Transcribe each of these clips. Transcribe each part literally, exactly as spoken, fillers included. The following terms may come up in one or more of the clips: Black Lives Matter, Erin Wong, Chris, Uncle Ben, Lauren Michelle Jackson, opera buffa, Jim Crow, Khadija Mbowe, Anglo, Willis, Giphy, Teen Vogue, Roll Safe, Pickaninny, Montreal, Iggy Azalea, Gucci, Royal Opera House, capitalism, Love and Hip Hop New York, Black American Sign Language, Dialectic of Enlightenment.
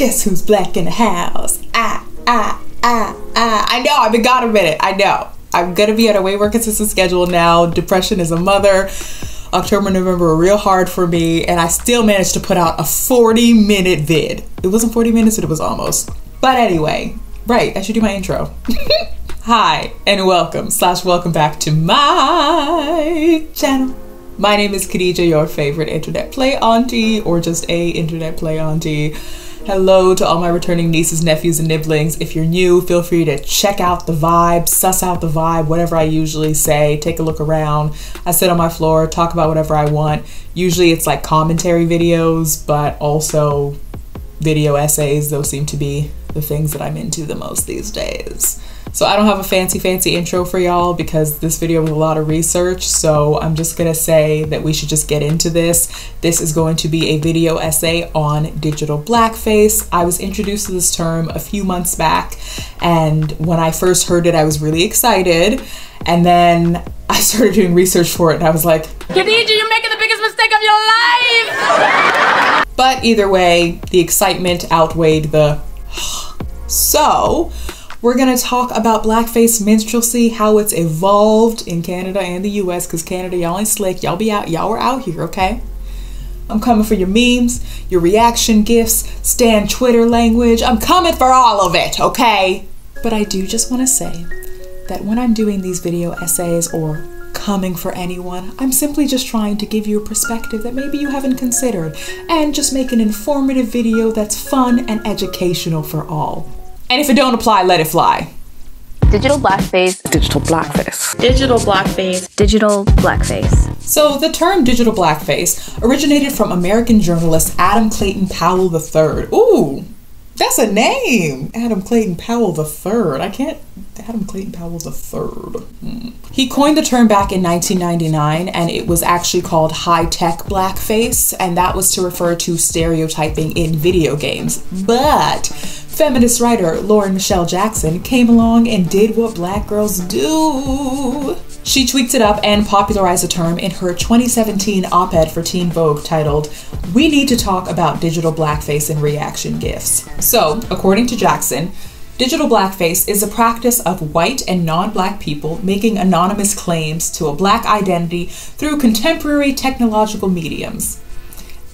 guess who's black in the house? Ah, ah, ah, ah. I know, I've been gone a minute, I know. I'm gonna be on a way more consistent schedule now. Depression as a mother. October, November were real hard for me, and I still managed to put out a forty minute vid. It wasn't forty minutes, but it was almost. But anyway, right, I should do my intro. Hi, and welcome, slash welcome back to my channel. My name is Khadija, your favorite internet play auntie, or just a internet play auntie. Hello to all my returning nieces, nephews, and nibblings. If you're new, feel free to check out the vibe, suss out the vibe, whatever I usually say, take a look around. I sit on my floor, talk about whatever I want. Usually it's like commentary videos, but also video essays. Those seem to be the things that I'm into the most these days. So I don't have a fancy, fancy intro for y'all because this video was a lot of research. So I'm just gonna say that we should just get into this. This is going to be a video essay on digital blackface. I was introduced to this term a few months back, and when I first heard it, I was really excited. And then I started doing research for it, and I was like, Khadija, you're making the biggest mistake of your life! But either way, the excitement outweighed the so, we're gonna talk about blackface minstrelsy, how it's evolved in Canada and the U S, because Canada, y'all ain't slick, y'all be out, y'all are out here, okay? I'm coming for your memes, your reaction gifs, stan Twitter language, I'm coming for all of it, okay? But I do just wanna say that when I'm doing these video essays or coming for anyone, I'm simply just trying to give you a perspective that maybe you haven't considered and just make an informative video that's fun and educational for all. And if it don't apply, let it fly. Digital blackface. Digital blackface. Digital blackface. Digital blackface. So the term digital blackface originated from American journalist Adam Clayton Powell the third. Ooh, that's a name. Adam Clayton Powell the third. I can't, Adam Clayton Powell the third. Hmm. He coined the term back in nineteen ninety-nine, and it was actually called high-tech blackface, and that was to refer to stereotyping in video games. But feminist writer Lauren Michelle Jackson came along and did what black girls do. She tweaked it up and popularized the term in her twenty seventeen op-ed for Teen Vogue titled, "We Need to Talk About Digital Blackface and Reaction Gifs." So, according to Jackson, digital blackface is a practice of white and non-black people making anonymous claims to a black identity through contemporary technological mediums,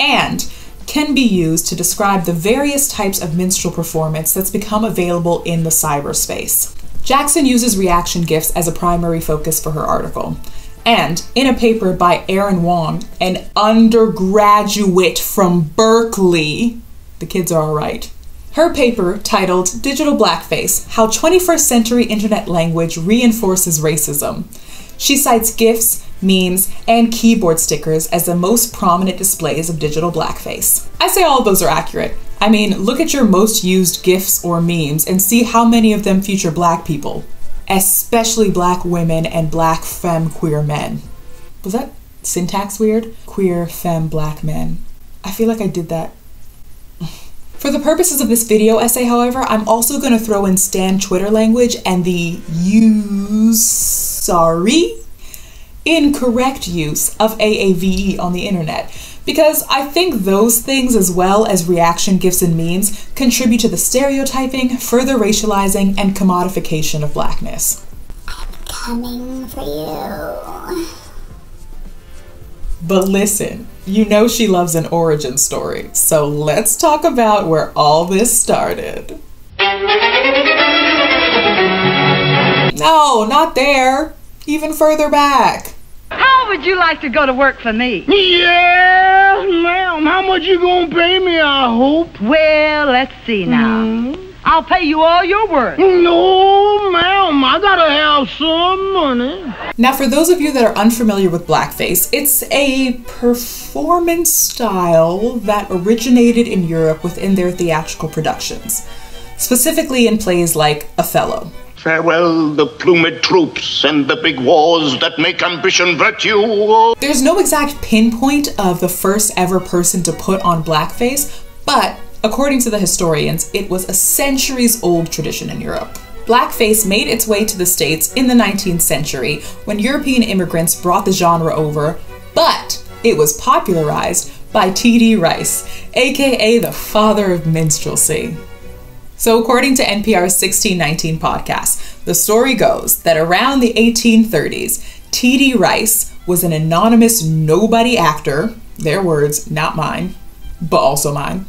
and can be used to describe the various types of minstrel performance that's become available in the cyberspace. Jackson uses reaction gifs as a primary focus for her article. And in a paper by Erin Wong, an undergraduate from Berkeley, the kids are all right. Her paper, titled Digital Blackface: How twenty-first Century Internet Language Reinforces Racism, she cites gifs, memes, and keyboard stickers as the most prominent displays of digital blackface. I say all of those are accurate. I mean, look at your most used gifs or memes and see how many of them feature black people, especially black women and black femme queer men. Was that syntax weird? Queer femme black men. I feel like I did that. For the purposes of this video essay, however, I'm also gonna throw in stan Twitter language and the use, sorry, incorrect use of A A V E on the internet, because I think those things, as well as reaction gifs and memes, contribute to the stereotyping, further racializing, and commodification of blackness. I'm coming for you. But listen, you know she loves an origin story, so let's talk about where all this started. No, not there. Even further back. How would you like to go to work for me? Yeah, ma'am. How much you gonna pay me, I hope? Well, let's see now. Mm-hmm. I'll pay you all your worth. No, ma'am. I gotta have some money. Now, for those of you that are unfamiliar with blackface, it's a performance style that originated in Europe within their theatrical productions, specifically in plays like Othello. Farewell the plumed troops and the big wars that make ambition virtue. There's no exact pinpoint of the first ever person to put on blackface, but according to the historians, it was a centuries-old tradition in Europe. Blackface made its way to the States in the nineteenth century when European immigrants brought the genre over, but it was popularized by T D Rice, aka the father of minstrelsy. So according to N P R's sixteen nineteen podcast, the story goes that around the eighteen thirties, T D Rice was an anonymous nobody actor, their words, not mine, but also mine.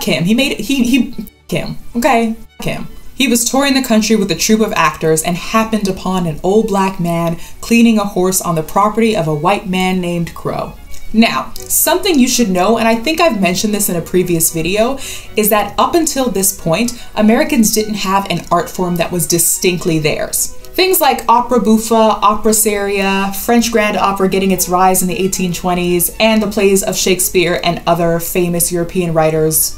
Kim, he made, he, he, Kim, okay, Kim. He was touring the country with a troupe of actors and happened upon an old black man cleaning a horse on the property of a white man named Crow. Now, something you should know, and I think I've mentioned this in a previous video, is that up until this point, Americans didn't have an art form that was distinctly theirs. Things like opera buffa, opera seria, French grand opera getting its rise in the eighteen twenties, and the plays of Shakespeare and other famous European writers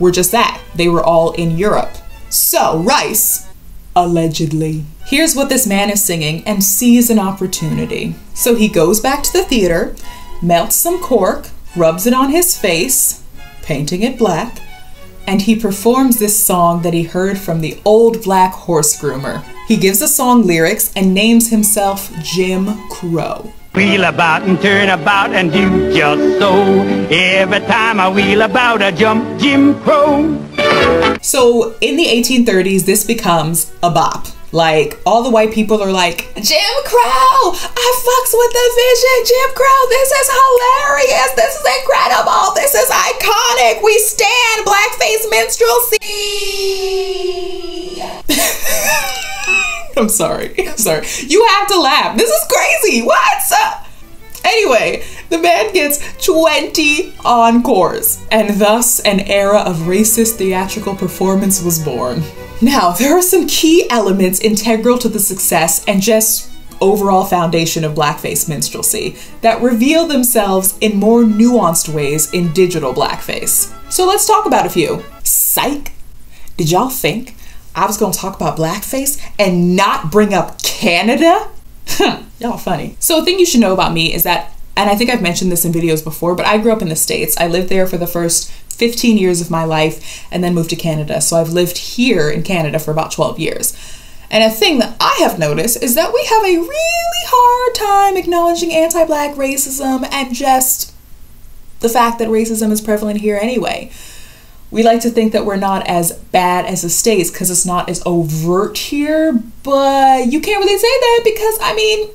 were just that. They were all in Europe. So Rice, allegedly, hears what this man is singing and sees an opportunity. So he goes back to the theater, melts some cork, rubs it on his face, painting it black, and he performs this song that he heard from the old black horse groomer. He gives the song lyrics and names himself Jim Crow. Wheel about and turn about and do just so. Every time I wheel about I jump Jim Crow. So in the eighteen thirties, this becomes a bop. Like, all the white people are like, Jim Crow, I fucks with the vision, Jim Crow, this is hilarious, this is incredible, this is iconic, we stand blackface minstrelsy. I'm sorry, I'm sorry. You have to laugh, this is crazy, what's up? Anyway, the man gets twenty encores, and thus an era of racist theatrical performance was born. Now, there are some key elements integral to the success and just overall foundation of blackface minstrelsy that reveal themselves in more nuanced ways in digital blackface. So let's talk about a few. Psych! Did y'all think I was gonna talk about blackface and not bring up Canada? Huh, y'all funny. So a thing you should know about me is that, and I think I've mentioned this in videos before, but I grew up in the States. I lived there for the first fifteen years of my life and then moved to Canada. So I've lived here in Canada for about twelve years. And a thing that I have noticed is that we have a really hard time acknowledging anti-black racism and just the fact that racism is prevalent here anyway. We like to think that we're not as bad as the States because it's not as overt here, but you can't really say that because, I mean,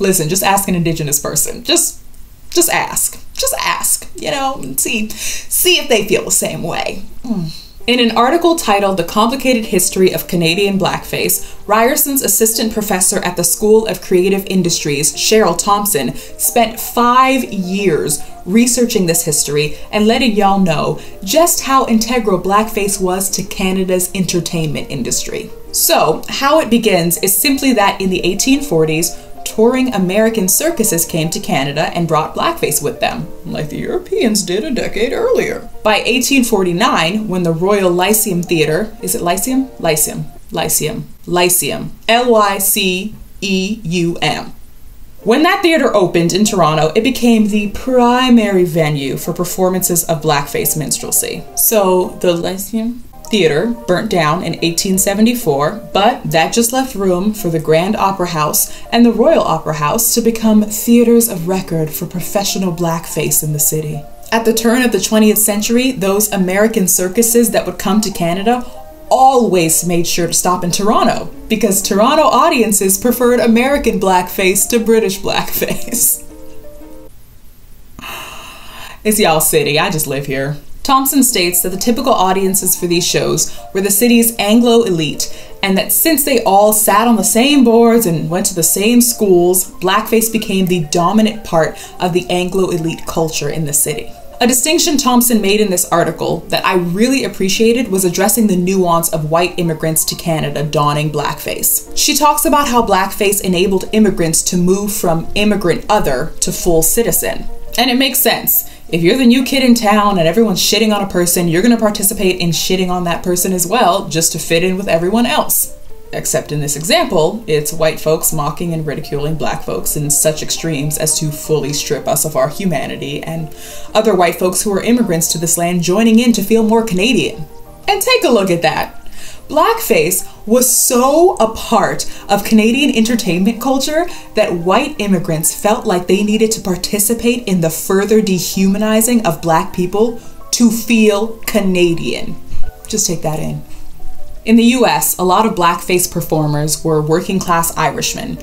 listen, just ask an indigenous person. Just Just ask, just ask, you know, and see, see if they feel the same way. Mm. In an article titled The Complicated History of Canadian Blackface, Ryerson's assistant professor at the School of Creative Industries, Cheryl Thompson, spent five years researching this history and letting y'all know just how integral blackface was to Canada's entertainment industry. So, how it begins is simply that in the eighteen forties, touring American circuses came to Canada and brought blackface with them, like the Europeans did a decade earlier. By eighteen forty-nine, when the Royal Lyceum Theater, is it Lyceum? Lyceum, Lyceum, Lyceum, L Y C E U M. When that theater opened in Toronto, it became the primary venue for performances of blackface minstrelsy. So the Lyceum Theater burnt down in eighteen seventy-four, but that just left room for the Grand Opera House and the Royal Opera House to become theaters of record for professional blackface in the city. At the turn of the twentieth century, those American circuses that would come to Canada always made sure to stop in Toronto because Toronto audiences preferred American blackface to British blackface. It's y'all city, I just live here. Thompson states that the typical audiences for these shows were the city's Anglo elite, and that since they all sat on the same boards and went to the same schools, blackface became the dominant part of the Anglo elite culture in the city. A distinction Thompson made in this article that I really appreciated was addressing the nuance of white immigrants to Canada donning blackface. She talks about how blackface enabled immigrants to move from immigrant other to full citizen. And it makes sense. If you're the new kid in town and everyone's shitting on a person, you're gonna participate in shitting on that person as well, just to fit in with everyone else. Except in this example, it's white folks mocking and ridiculing black folks in such extremes as to fully strip us of our humanity, and other white folks who are immigrants to this land joining in to feel more Canadian. And take a look at that. Blackface was so a part of Canadian entertainment culture that white immigrants felt like they needed to participate in the further dehumanizing of black people to feel Canadian. Just take that in. In the U S, a lot of blackface performers were working-class Irishmen.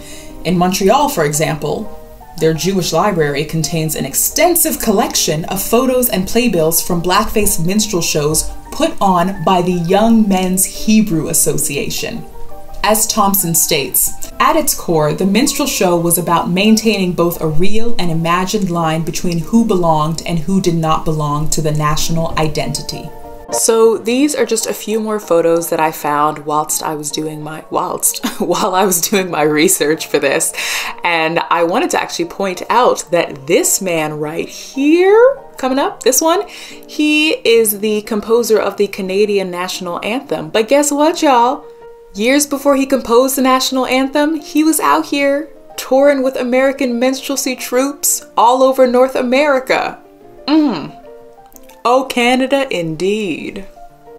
In Montreal, for example, their Jewish library contains an extensive collection of photos and playbills from blackface minstrel shows put on by the Young Men's Hebrew Association. As Thompson states, at its core, the minstrel show was about maintaining both a real and imagined line between who belonged and who did not belong to the national identity. So these are just a few more photos that I found whilst I was doing my whilst while I was doing my research for this. And I wanted to actually point out that this man right here, coming up, this one, he is the composer of the Canadian National Anthem. But guess what, y'all? Years before he composed the National Anthem, he was out here touring with American minstrelsy troops all over North America. Mmm. Oh, Canada, indeed.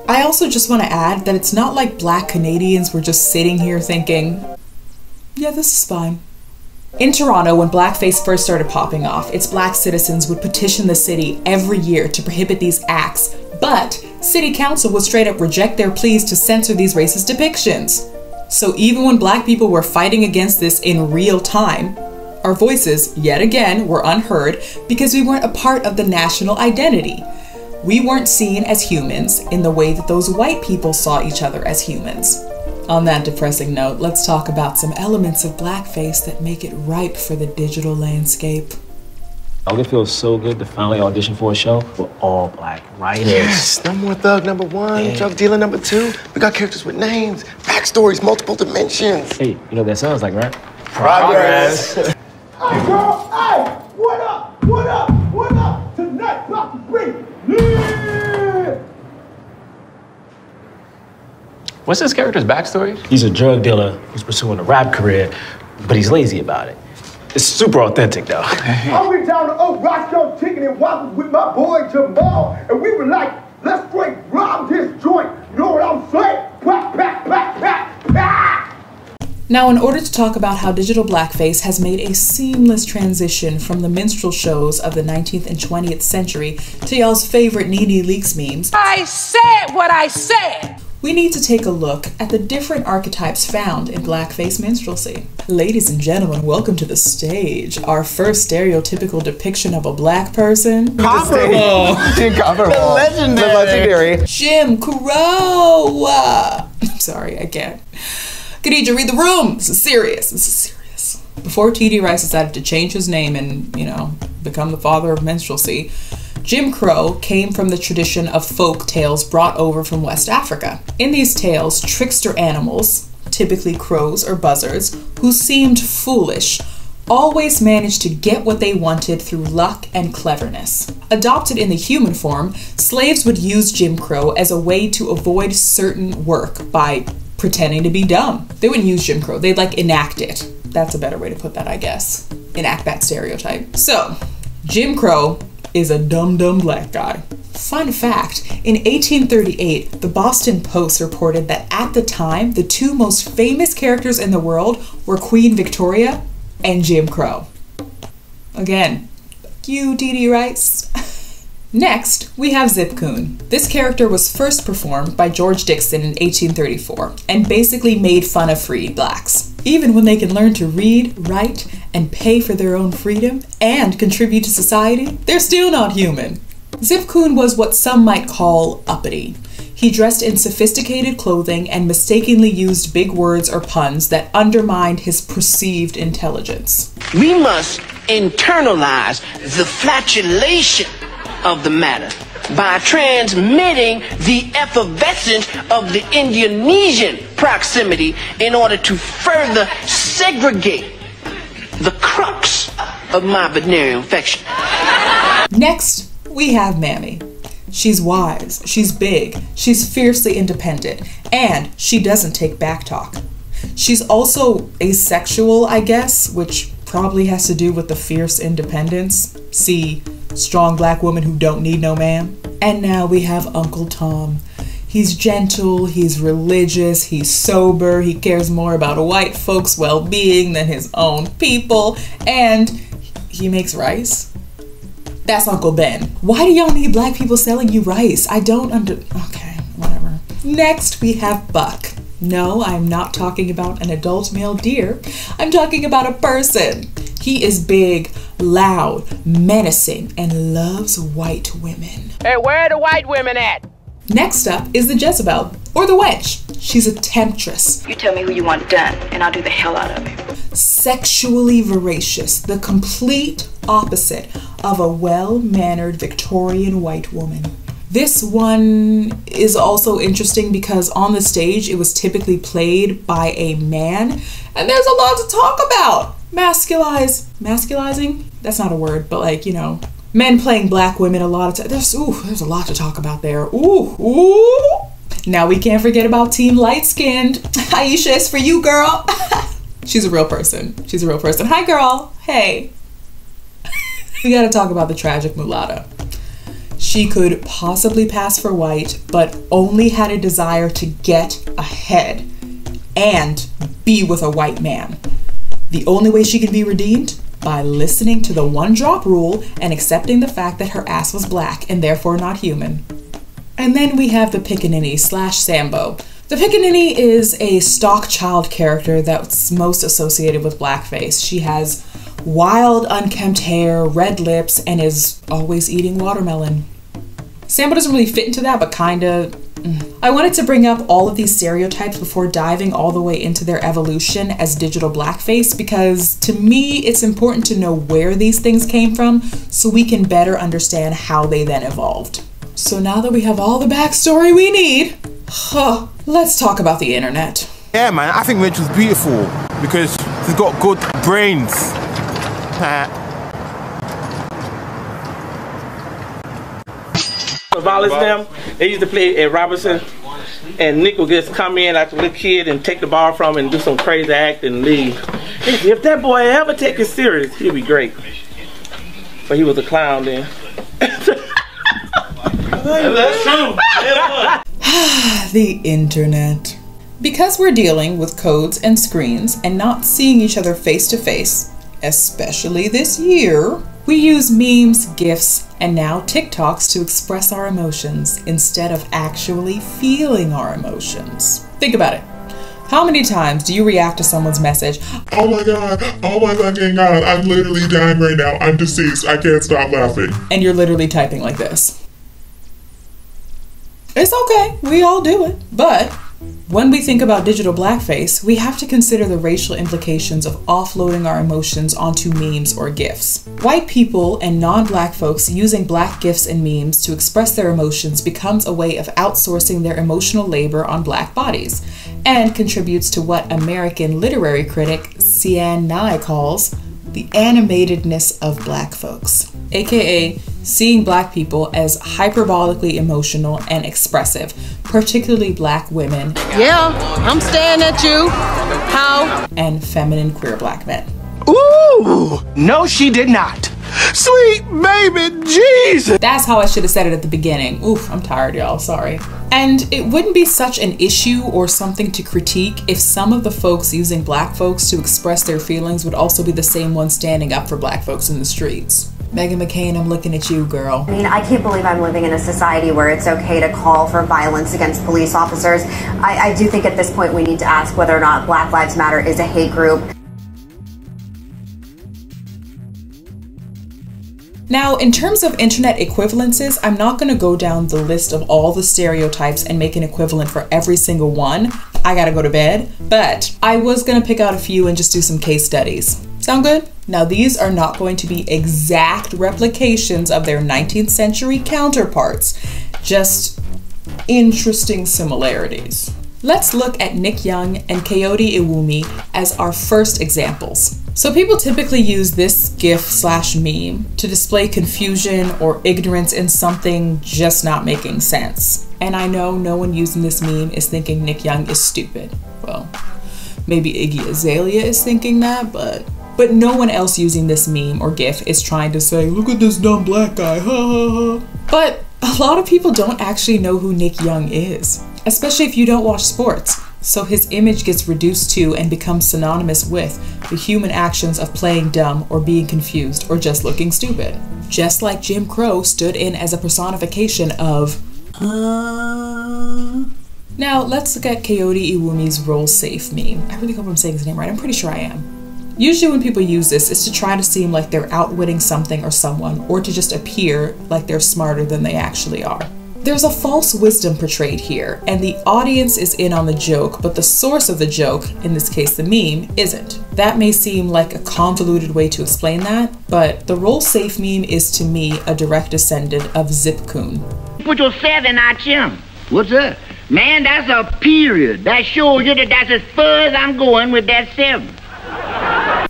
I also just want to add that it's not like black Canadians were just sitting here thinking, yeah, this is fine. In Toronto, when blackface first started popping off, its black citizens would petition the city every year to prohibit these acts, but city council would straight up reject their pleas to censor these racist depictions. So even when black people were fighting against this in real time, our voices, yet again, were unheard because we weren't a part of the national identity. We weren't seen as humans in the way that those white people saw each other as humans. On that depressing note, let's talk about some elements of blackface that make it ripe for the digital landscape. Oh, it feels so good to finally audition for a show for all black writers. Yes, number one thug, number one, yeah. Drug dealer, number two. We got characters with names, backstories, multiple dimensions. Hey, you know what that sounds like, right? Progress. Progress. Hey, girl, hey, what up, what up, what up? Tonight, about to bring yeah! What's this character's backstory? He's a drug dealer who's pursuing a rap career, but he's lazy about it. It's super authentic, though. I went down to Old Roscoe Chicken and Waffles with my boy Jamal, and we were like, let's straight rob this joint. You know what I'm saying? Pack, pack, pack, pack, pack! Now, in order to talk about how digital blackface has made a seamless transition from the minstrel shows of the nineteenth and twentieth century to y'all's favorite Nene Leakes memes, I said what I said! We need to take a look at the different archetypes found in blackface minstrelsy. Ladies and gentlemen, welcome to the stage. Our first stereotypical depiction of a black person. Comparable! Comparable. The legendary. The legendary. Jim Crow! I'm sorry, I can't. Khadija, read the room. This is serious. This is serious. Before T D Rice decided to change his name and, you know, become the father of minstrelsy, Jim Crow came from the tradition of folk tales brought over from West Africa. In these tales, trickster animals, typically crows or buzzards, who seemed foolish, always managed to get what they wanted through luck and cleverness. Adopted in the human form, slaves would use Jim Crow as a way to avoid certain work by pretending to be dumb. They wouldn't use Jim Crow, they'd like enact it. That's a better way to put that, I guess. Enact that stereotype. So, Jim Crow is a dumb, dumb black guy. Fun fact, in eighteen thirty-eight, the Boston Post reported that at the time, the two most famous characters in the world were Queen Victoria and Jim Crow. Again, you T D Rice. Next, we have Zip Coon. This character was first performed by George Dixon in eighteen thirty-four and basically made fun of free blacks. Even when they can learn to read, write, and pay for their own freedom and contribute to society, they're still not human. Zip Coon was what some might call uppity. He dressed in sophisticated clothing and mistakenly used big words or puns that undermined his perceived intelligence. We must internalize the flatulation of the matter by transmitting the effervescence of the Indonesian proximity in order to further segregate the crux of my venereal infection. Next, we have Mammy. She's wise, she's big, she's fiercely independent, and she doesn't take back talk. She's also asexual, I guess, which probably has to do with the fierce independence. See, strong black woman who don't need no man. And now we have Uncle Tom. He's gentle, he's religious, he's sober, he cares more about white folks' well-being than his own people, and he makes rice. That's Uncle Ben. Why do y'all need black people selling you rice? I don't under... Okay, whatever. Next, we have Buck. No, I'm not talking about an adult male deer. I'm talking about a person. He is big, loud, menacing, and loves white women. Hey, where are the white women at? Next up is the Jezebel, or the witch. She's a temptress. You tell me who you want done, and I'll do the hell out of it. Sexually voracious, the complete opposite of a well-mannered Victorian white woman. This one is also interesting because on the stage, it was typically played by a man, and there's a lot to talk about. Masculize, masculizing? That's not a word, but like, you know, men playing black women a lot of times. There's, ooh, there's a lot to talk about there. Ooh, ooh. Now we can't forget about Team Light Skinned. Aisha, it's for you, girl. She's a real person. She's a real person. Hi, girl. Hey. We gotta talk about the tragic mulatto. She could possibly pass for white, but only had a desire to get ahead and be with a white man. The only way she could be redeemed? By listening to the one-drop rule and accepting the fact that her ass was black and therefore not human. And then we have the Pickaninny slash Sambo. The Pickaninny is a stock child character that's most associated with blackface. She has wild, unkempt hair, red lips, and is always eating watermelon. Sambo doesn't really fit into that, but kinda. I wanted to bring up all of these stereotypes before diving all the way into their evolution as digital blackface, because to me it's important to know where these things came from so we can better understand how they then evolved. So now that we have all the backstory we need, huh, let's talk about the internet. Yeah man, I think Rachel's beautiful because she's got good brains. Uh, Violence them. They used to play at Robertson, and Nick would just come in like a little kid and take the ball from him and do some crazy act and leave. If that boy ever take it serious, he'd be great. But he was a clown then. That's true. The internet. Because we're dealing with codes and screens and not seeing each other face to face, especially this year, we use memes, GIFs, and now TikToks to express our emotions instead of actually feeling our emotions. Think about it. How many times do you react to someone's message? Oh my God, oh my fucking God, I'm literally dying right now. I'm deceased, I can't stop laughing. And you're literally typing like this. It's okay, we all do it, but when we think about digital blackface, we have to consider the racial implications of offloading our emotions onto memes or GIFs. White people and non-black folks using black GIFs and memes to express their emotions becomes a way of outsourcing their emotional labor on black bodies, and contributes to what American literary critic Cian Nye calls the animatedness of black folks, aka seeing black people as hyperbolically emotional and expressive, particularly black women. Yeah, I'm staring at you. How? And feminine queer black men. Ooh, no she did not. Sweet baby Jesus. That's how I should have said it at the beginning. Oof, I'm tired y'all, sorry. And it wouldn't be such an issue or something to critique if some of the folks using black folks to express their feelings would also be the same ones standing up for black folks in the streets. Meghan McCain, I'm looking at you, girl. I mean, I can't believe I'm living in a society where it's okay to call for violence against police officers. I, I do think at this point we need to ask whether or not Black Lives Matter is a hate group. Now, in terms of internet equivalences, I'm not gonna go down the list of all the stereotypes and make an equivalent for every single one. I gotta go to bed, but I was gonna pick out a few and just do some case studies. Sound good? Now, these are not going to be exact replications of their nineteenth century counterparts, just interesting similarities. Let's look at Nick Young and Coyote Iwumi as our first examples. So people typically use this GIF slash meme to display confusion or ignorance in something just not making sense. And I know no one using this meme is thinking Nick Young is stupid. Well, maybe Iggy Azalea is thinking that, but but no one else using this meme or GIF is trying to say, look at this dumb black guy, ha ha ha. But A lot of people don't actually know who Nick Young is, especially if you don't watch sports, so his image gets reduced to and becomes synonymous with the human actions of playing dumb or being confused or just looking stupid. Just like Jim Crow stood in as a personification of uh... Now let's look at Coyote Iwumi's Roll Safe meme. I really hope I'm saying his name right, I'm pretty sure I am. Usually when people use this, it's to try to seem like they're outwitting something or someone, or to just appear like they're smarter than they actually are. There's a false wisdom portrayed here, and the audience is in on the joke, but the source of the joke, in this case the meme, isn't. That may seem like a convoluted way to explain that, but the Roll Safe meme is to me a direct descendant of Zip Coon. Put your set in our gym. What's that? Man, that's a period. That shows you that that's as far as I'm going with that seven.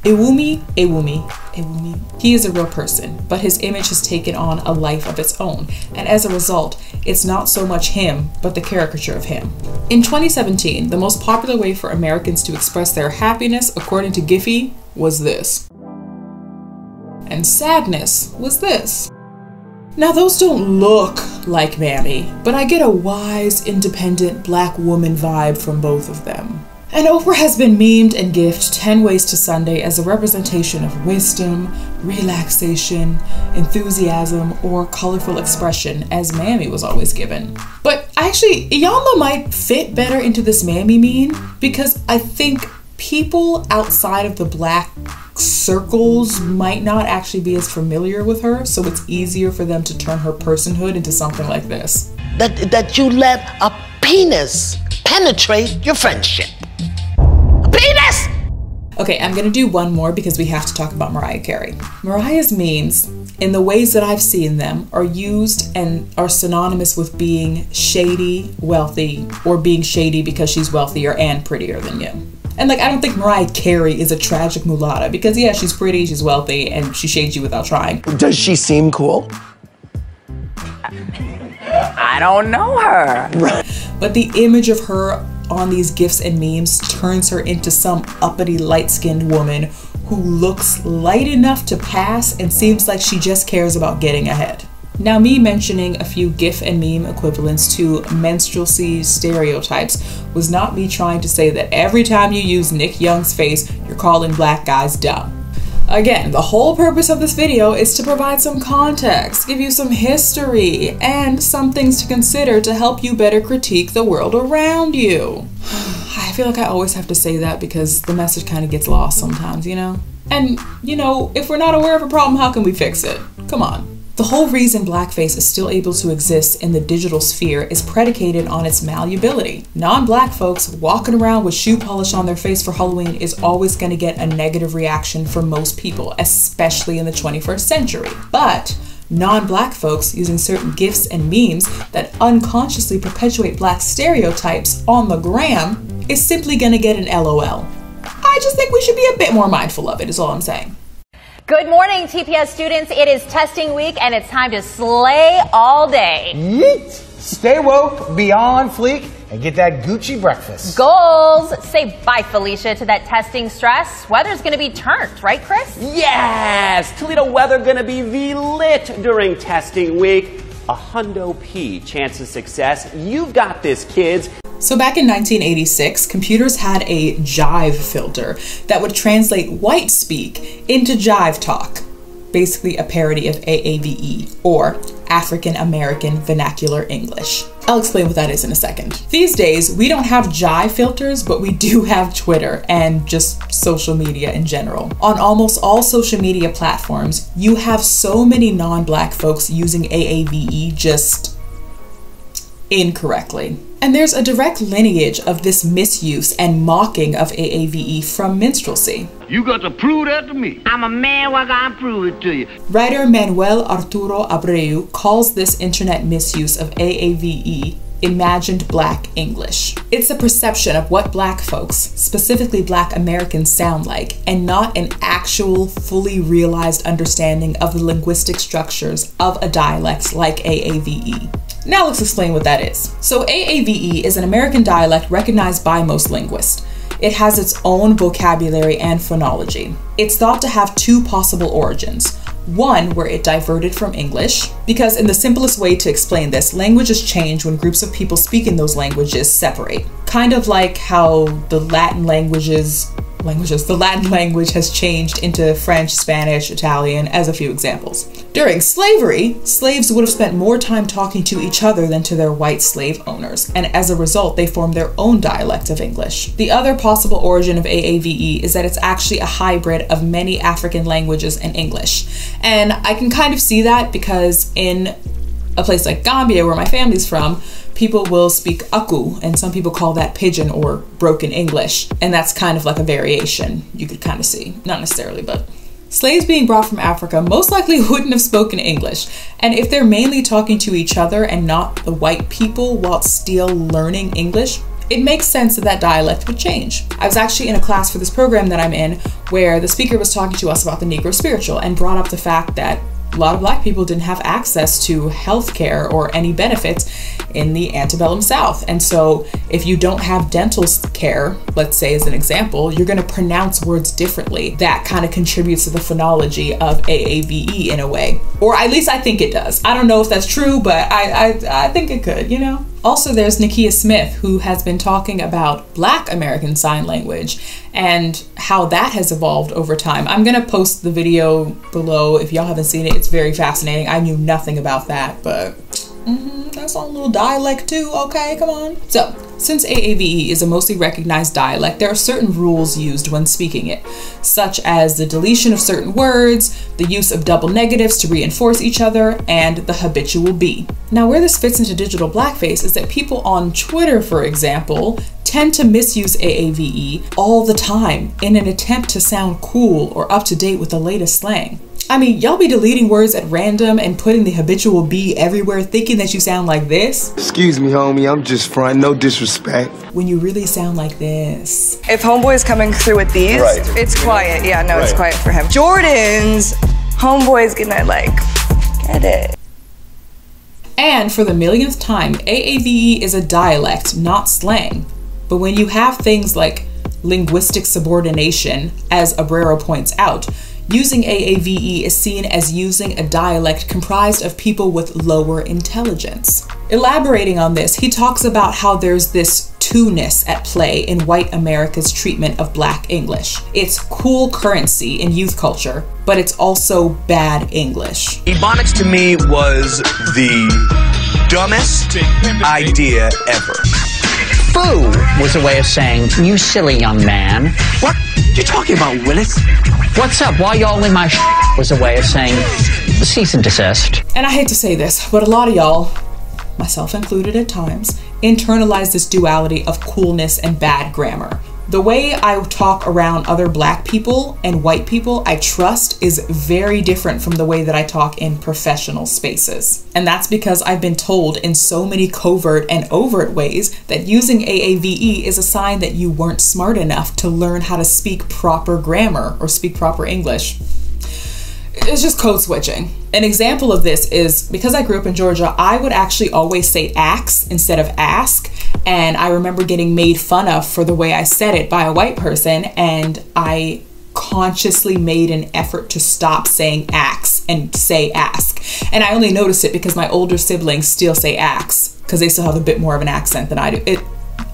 Iwumi, Iwumi, Iwumi. He is a real person, but his image has taken on a life of its own, and as a result, it's not so much him, but the caricature of him. In twenty seventeen, the most popular way for Americans to express their happiness, according to Giphy, was this. And sadness was this. Now those don't look like Mammy, but I get a wise, independent black woman vibe from both of them. And Oprah has been memed and gifted ten ways to Sunday as a representation of wisdom, relaxation, enthusiasm, or colorful expression, as Mammy was always given. But actually, Iyama might fit better into this Mammy meme, because I think people outside of the black circles might not actually be as familiar with her, so it's easier for them to turn her personhood into something like this. That, that you let a penis penetrate your friendship. Penis! Okay, I'm gonna do one more because we have to talk about Mariah Carey. Mariah's memes, in the ways that I've seen them, are used and are synonymous with being shady, wealthy, or being shady because she's wealthier and prettier than you. And like, I don't think Mariah Carey is a tragic mulatta because yeah, she's pretty, she's wealthy, and she shades you without trying. Does she seem cool? I don't know her. But the image of her on these gifs and memes turns her into some uppity light-skinned woman who looks light enough to pass and seems like she just cares about getting ahead. Now me mentioning a few gif and meme equivalents to menstrualcy stereotypes was not me trying to say that every time you use Nick Young's face, you're calling black guys dumb. Again, the whole purpose of this video is to provide some context, give you some history, and some things to consider to help you better critique the world around you. I feel like I always have to say that because the message kind of gets lost sometimes, you know? And, you know, if we're not aware of a problem, how can we fix it? Come on. The whole reason blackface is still able to exist in the digital sphere is predicated on its malleability. Non-black folks walking around with shoe polish on their face for Halloween is always going to get a negative reaction from most people, especially in the twenty-first century. But non-black folks using certain gifs and memes that unconsciously perpetuate black stereotypes on the gram is simply going to get an L O L. I just think we should be a bit more mindful of it, is all I'm saying. Good morning, T P S students. It is testing week, and it's time to slay all day. Yeet! Stay woke, be on fleek, and get that Gucci breakfast. Goals! Say bye, Felicia, to that testing stress. Weather's gonna be turned, right, Chris? Yes! Toledo weather gonna be V-lit during testing week. A hundo P chance of success. You've got this, kids. So back in nineteen eighty-six, computers had a jive filter that would translate white speak into jive talk, basically a parody of A A V E, or African American Vernacular English. I'll explain what that is in a second. These days, we don't have jive filters, but we do have Twitter and just social media in general. On almost all social media platforms, you have so many non-black folks using A A V E just incorrectly. And there's a direct lineage of this misuse and mocking of A A V E from minstrelsy. You got to prove that to me. I'm a man, why can't I prove it to you? Writer Manuel Arturo Abreu calls this internet misuse of A A V E imagined black English. It's a perception of what black folks, specifically black Americans, sound like, and not an actual, fully realized understanding of the linguistic structures of a dialect like A A V E. Now let's explain what that is. So A A V E is an American dialect recognized by most linguists. it has its own vocabulary and phonology. It's thought to have two possible origins. One, where it diverted from English, because in the simplest way to explain this, languages change when groups of people speaking those languages separate. Kind of like how the Latin languages, languages, the Latin language has changed into French, Spanish, Italian, as a few examples. During slavery, slaves would have spent more time talking to each other than to their white slave owners, and as a result, they formed their own dialect of English. The other possible origin of A A V E is that it's actually a hybrid of many African languages and English. And I can kind of see that because in a place like Gambia, where my family's from, people will speak Aku, and some people call that pidgin or broken English, and that's kind of like a variation you could kind of see. Not necessarily, but. Slaves being brought from Africa most likely wouldn't have spoken English, and if they're mainly talking to each other and not the white people while still learning English, it makes sense that that dialect would change. I was actually in a class for this program that I'm in where the speaker was talking to us about the Negro spiritual and brought up the fact that a lot of black people didn't have access to healthcare or any benefits in the antebellum South. And so if you don't have dental care, let's say as an example, you're gonna pronounce words differently. That kind of contributes to the phonology of A A V E in a way, or at least I think it does. I don't know if that's true, but I, I, I think it could, you know? Also, there's Nakia Smith, who has been talking about Black American Sign Language and how that has evolved over time. I'm gonna post the video below if y'all haven't seen it. It's very fascinating. I knew nothing about that, but mm-hmm, that's on a little dialect too, okay, come on. So, since A A V E is a mostly recognized dialect, there are certain rules used when speaking it, such as the deletion of certain words, the use of double negatives to reinforce each other, and the habitual B. Now, where this fits into digital blackface is that people on Twitter, for example, tend to misuse A A V E all the time in an attempt to sound cool or up to date with the latest slang. I mean, y'all be deleting words at random and putting the habitual B everywhere thinking that you sound like this. Excuse me, homie, I'm just front, no disrespect. When you really sound like this. If homeboy is coming through with these, right. It's quiet. Yeah, no, right. It's quiet for him. Jordan's homeboy's gonna like, get it. And for the millionth time, A A V E is a dialect, not slang. But when you have things like linguistic subordination, as Abrera points out, using A A V E is seen as using a dialect comprised of people with lower intelligence. Elaborating on this, he talks about how there's this two-ness at play in white America's treatment of Black English. It's cool currency in youth culture, but it's also bad English. Ebonics to me was the dumbest idea ever. Foo was a way of saying, you silly young man. What? You talking about, Willis? What's up? Why y'all in my sh was a way of saying cease and desist. And I hate to say this, but a lot of y'all, myself included at times, internalize this duality of coolness and bad grammar. The way I talk around other Black people and white people I trust is very different from the way that I talk in professional spaces. And that's because I've been told in so many covert and overt ways that using A A V E is a sign that you weren't smart enough to learn how to speak proper grammar or speak proper English. It's just code switching. An example of this is because I grew up in Georgia, I would actually always say axe instead of ask. And I remember getting made fun of for the way I said it by a white person. And I consciously made an effort to stop saying axe and say ask. And I only noticed it because my older siblings still say axe because they still have a bit more of an accent than I do. It,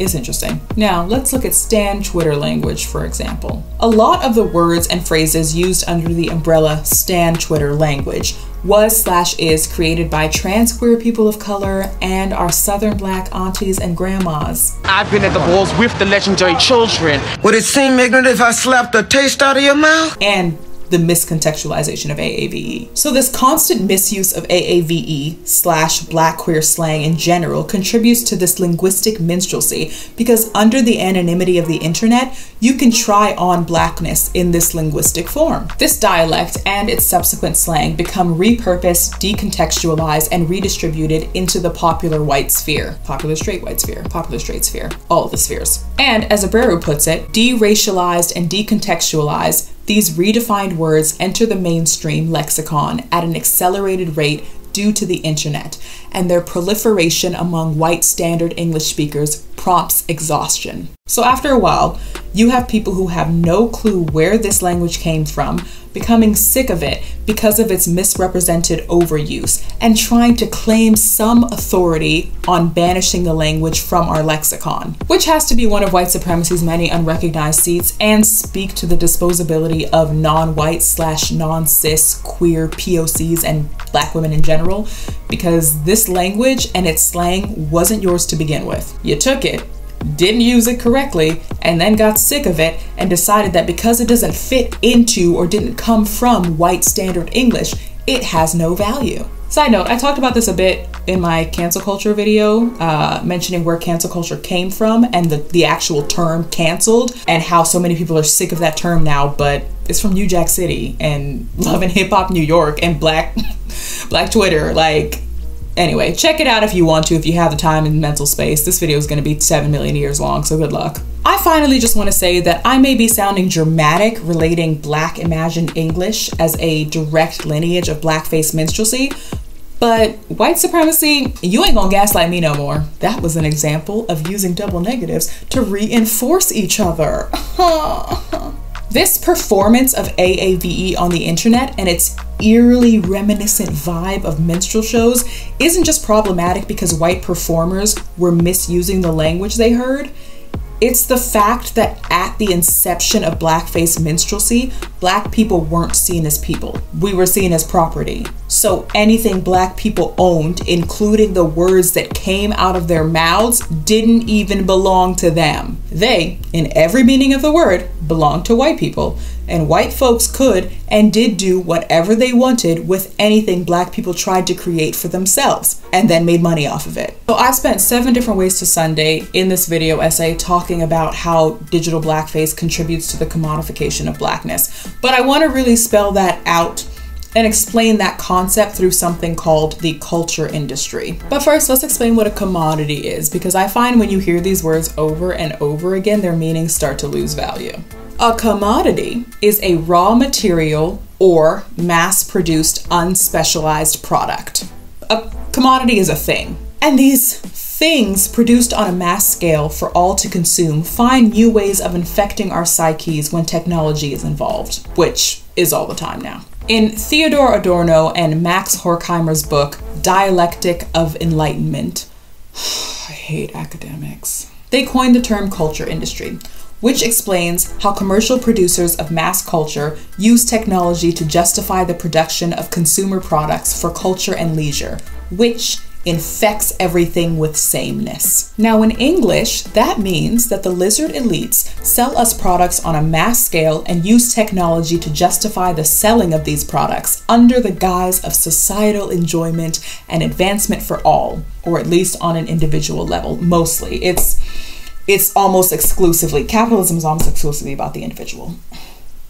It's interesting. Now, let's look at Stan Twitter language, for example. A lot of the words and phrases used under the umbrella Stan Twitter language was slash is created by trans queer people of color and our Southern Black aunties and grandmas. I've been at the balls with the legendary children. Would it seem ignorant if I slapped a taste out of your mouth? And the miscontextualization of A A V E. So this constant misuse of A A V E slash Black queer slang in general contributes to this linguistic minstrelsy because under the anonymity of the internet, you can try on Blackness in this linguistic form. This dialect and its subsequent slang become repurposed, decontextualized, and redistributed into the popular white sphere, popular straight white sphere, popular straight sphere, all of the spheres. And as Abrera puts it, deracialized and decontextualized, these redefined words enter the mainstream lexicon at an accelerated rate due to the internet, and their proliferation among white standard English speakers props exhaustion. So after a while, you have people who have no clue where this language came from, becoming sick of it because of its misrepresented overuse, and trying to claim some authority on banishing the language from our lexicon, which has to be one of white supremacy's many unrecognized seats and speak to the disposability of non-white slash non-cis queer P O Cs and Black women in general, because this language and its slang wasn't yours to begin with. You took it, didn't use it correctly, and then got sick of it and decided that because it doesn't fit into or didn't come from white standard English, it has no value. Side note, I talked about this a bit in my cancel culture video, uh, mentioning where cancel culture came from and the, the actual term canceled and how so many people are sick of that term now, but it's from New Jack City and Love and Hip Hop New York and Black, Black Twitter, like, anyway, check it out if you want to, if you have the time and mental space. This video is going to be seven million years long, so good luck. I finally just want to say that I may be sounding dramatic relating Black imagined English as a direct lineage of blackface minstrelsy, but white supremacy, you ain't gonna gaslight me no more. That was an example of using double negatives to reinforce each other. This performance of A A V E on the internet and its eerily reminiscent vibe of minstrel shows isn't just problematic because white performers were misusing the language they heard. It's the fact that at the inception of blackface minstrelsy, Black people weren't seen as people. We were seen as property. So anything Black people owned, including the words that came out of their mouths, didn't even belong to them. They, in every meaning of the word, belonged to white people. And white folks could and did do whatever they wanted with anything Black people tried to create for themselves and then made money off of it. So I spent seven different ways to Sunday in this video essay talking about how digital blackface contributes to the commodification of Blackness. But I want to really spell that out and explain that concept through something called the culture industry. But first, let's explain what a commodity is, because I find when you hear these words over and over again, their meanings start to lose value. A commodity is a raw material or mass-produced, unspecialized product. A commodity is a thing. And these things produced on a mass scale for all to consume find new ways of infecting our psyches when technology is involved, which is all the time now. In Theodor Adorno and Max Horkheimer's book, Dialectic of Enlightenment, I hate academics, they coined the term culture industry, which explains how commercial producers of mass culture use technology to justify the production of consumer products for culture and leisure, which infects everything with sameness. Now in English, that means that the lizard elites sell us products on a mass scale and use technology to justify the selling of these products under the guise of societal enjoyment and advancement for all, or at least on an individual level, mostly. It's It's almost exclusively, capitalism is almost exclusively about the individual.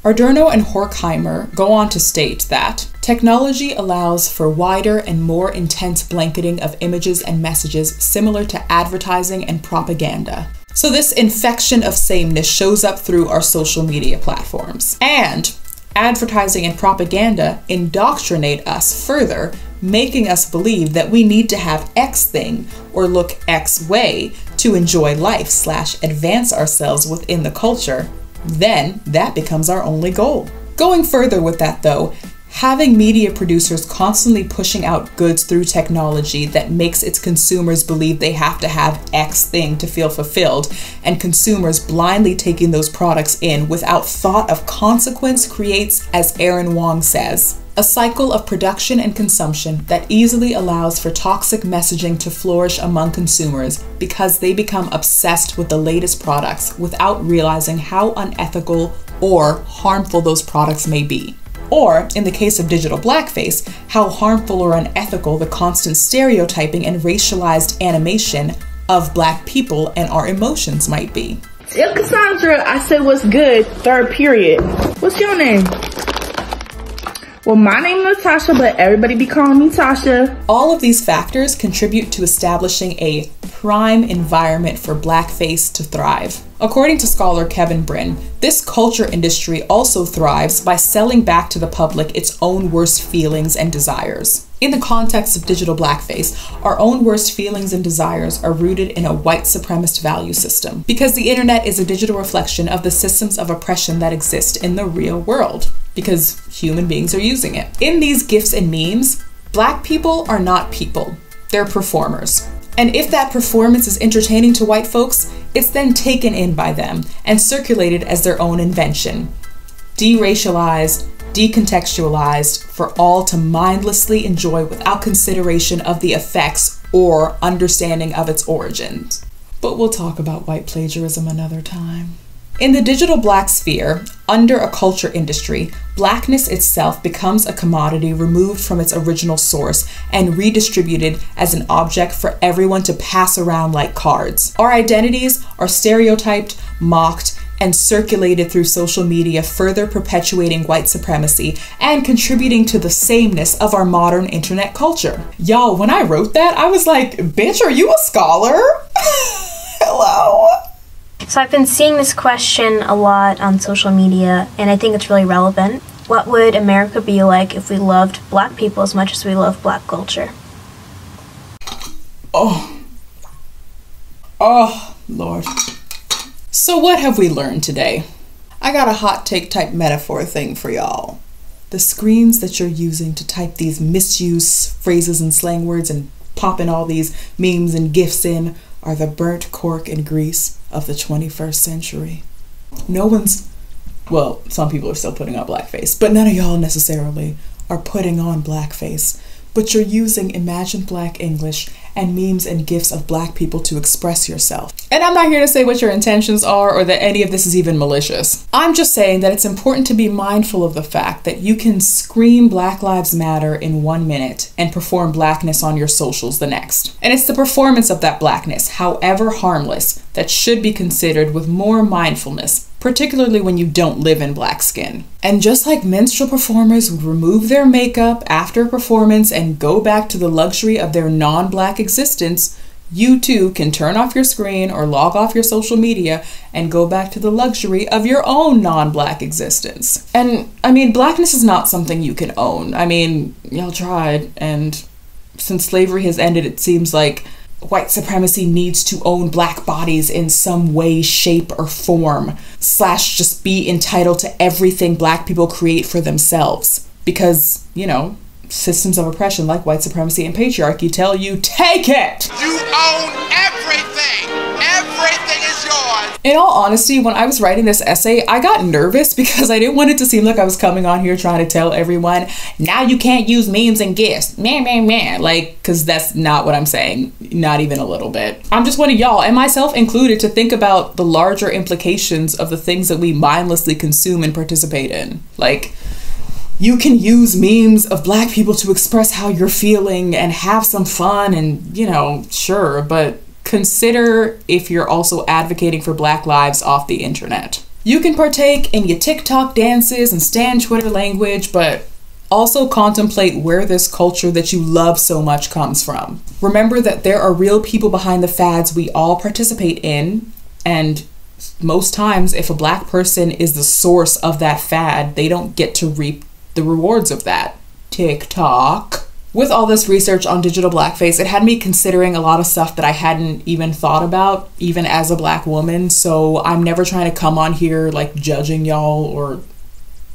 Adorno and Horkheimer go on to state that technology allows for wider and more intense blanketing of images and messages similar to advertising and propaganda. So this infection of sameness shows up through our social media platforms. And advertising and propaganda indoctrinate us further, making us believe that we need to have X thing or look X way to enjoy life slash advance ourselves within the culture, then that becomes our only goal. Going further with that though, having media producers constantly pushing out goods through technology that makes its consumers believe they have to have X thing to feel fulfilled, and consumers blindly taking those products in without thought of consequence creates, as Erin Wong says, a cycle of production and consumption that easily allows for toxic messaging to flourish among consumers because they become obsessed with the latest products without realizing how unethical or harmful those products may be. Or, in the case of digital blackface, how harmful or unethical the constant stereotyping and racialized animation of Black people and our emotions might be. Yo, Cassandra, I said what's good, third period. What's your name? Well, my name is Tasha, but everybody be calling me Tasha. All of these factors contribute to establishing a prime environment for blackface to thrive. According to scholar Kevin Brin, this culture industry also thrives by selling back to the public its own worst feelings and desires. In the context of digital blackface, our own worst feelings and desires are rooted in a white supremacist value system, because the internet is a digital reflection of the systems of oppression that exist in the real world, because human beings are using it. In these GIFs and memes, Black people are not people, they're performers. And if that performance is entertaining to white folks, it's then taken in by them and circulated as their own invention. De-racialized, decontextualized, for all to mindlessly enjoy without consideration of the effects or understanding of its origins. But we'll talk about white plagiarism another time. In the digital black sphere, under a culture industry, blackness itself becomes a commodity removed from its original source and redistributed as an object for everyone to pass around like cards. Our identities are stereotyped, mocked, and circulated through social media, further perpetuating white supremacy and contributing to the sameness of our modern internet culture. Y'all, when I wrote that, I was like, bitch, are you a scholar? Hello? So I've been seeing this question a lot on social media, and I think it's really relevant. What would America be like if we loved black people as much as we love black culture? Oh. Oh, Lord. So what have we learned today? I got a hot take type metaphor thing for y'all. The screens that you're using to type these misuse phrases and slang words and popping all these memes and GIFs in are the burnt cork and grease of the twenty-first century. No one's, well, some people are still putting on blackface, but none of y'all necessarily are putting on blackface. But you're using imagined black English and memes and GIFs of black people to express yourself. And I'm not here to say what your intentions are or that any of this is even malicious. I'm just saying that it's important to be mindful of the fact that you can scream Black Lives Matter in one minute and perform blackness on your socials the next. And it's the performance of that blackness, however harmless, that should be considered with more mindfulness, particularly when you don't live in black skin. And just like minstrel performers would remove their makeup after a performance and go back to the luxury of their non-black existence, you too can turn off your screen or log off your social media and go back to the luxury of your own non-black existence. And I mean, blackness is not something you can own. I mean, y'all tried, and since slavery has ended, it seems like white supremacy needs to own black bodies in some way, shape, or form, slash just be entitled to everything black people create for themselves. Because, you know, systems of oppression like white supremacy and patriarchy tell you, take it! You own everything! Everything is yours! In all honesty, when I was writing this essay, I got nervous because I didn't want it to seem like I was coming on here trying to tell everyone, now you can't use memes and GIFs, man, man, man. Like, cause that's not what I'm saying, not even a little bit. I'm just wanting y'all, and myself included, to think about the larger implications of the things that we mindlessly consume and participate in. Like, you can use memes of black people to express how you're feeling and have some fun and, you know, sure, but consider if you're also advocating for black lives off the internet. You can partake in your TikTok dances and stand Twitter language, but also contemplate where this culture that you love so much comes from. Remember that there are real people behind the fads we all participate in, and most times if a black person is the source of that fad, they don't get to reap the rewards of that. TikTok. With all this research on digital blackface, it had me considering a lot of stuff that I hadn't even thought about, even as a black woman. So I'm never trying to come on here like judging y'all or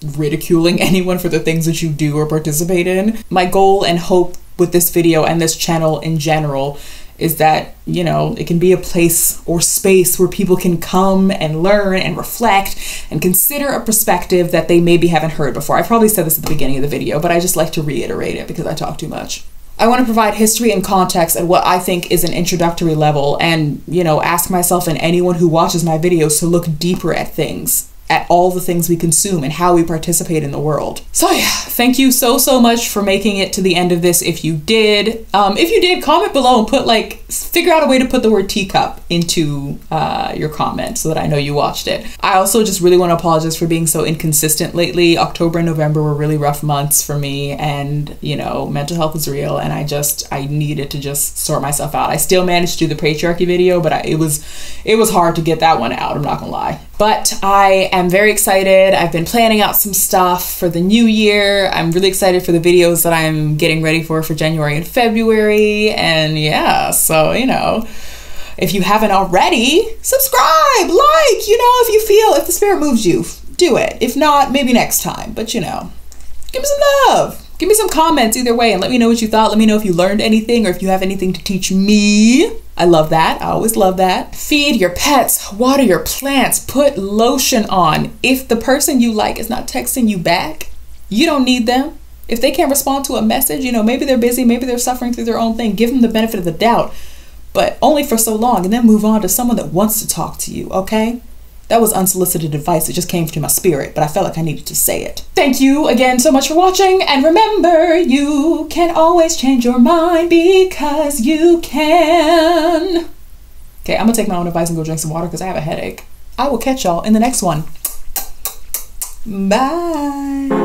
ridiculing anyone for the things that you do or participate in. My goal and hope with this video and this channel in general is that, you know, it can be a place or space where people can come and learn and reflect and consider a perspective that they maybe haven't heard before. I probably said this at the beginning of the video, but I just like to reiterate it because I talk too much. I want to provide history and context at what I think is an introductory level and, you know, ask myself and anyone who watches my videos to look deeper at things. at all the things we consume and how we participate in the world. So yeah, thank you so, so much for making it to the end of this if you did. Um, if you did, comment below and put like, figure out a way to put the word teacup into uh, your comment so that I know you watched it. I also just really want to apologize for being so inconsistent lately. October and November were really rough months for me, and you know, mental health is real, and I just, I needed to just sort myself out. I still managed to do the patriarchy video, but I, it was, it was hard to get that one out, I'm not gonna lie. But I am very excited. I've been planning out some stuff for the new year. I'm really excited for the videos that I'm getting ready for for January and February. And yeah, so, you know, if you haven't already, subscribe, like, you know, if you feel, if the spirit moves you, do it. If not, maybe next time. But you know, give me some love. Give me some comments either way, and let me know what you thought. Let me know if you learned anything or if you have anything to teach me. I love that. I always love that. Feed your pets, water your plants, put lotion on. If the person you like is not texting you back, you don't need them. If they can't respond to a message, you know, maybe they're busy, maybe they're suffering through their own thing. Give them the benefit of the doubt, but only for so long, and then move on to someone that wants to talk to you, okay? That was unsolicited advice. It just came to my spirit, but I felt like I needed to say it. Thank you again so much for watching, and remember, you can always change your mind because you can. Okay, I'm gonna take my own advice and go drink some water because I have a headache. I will catch y'all in the next one. Bye.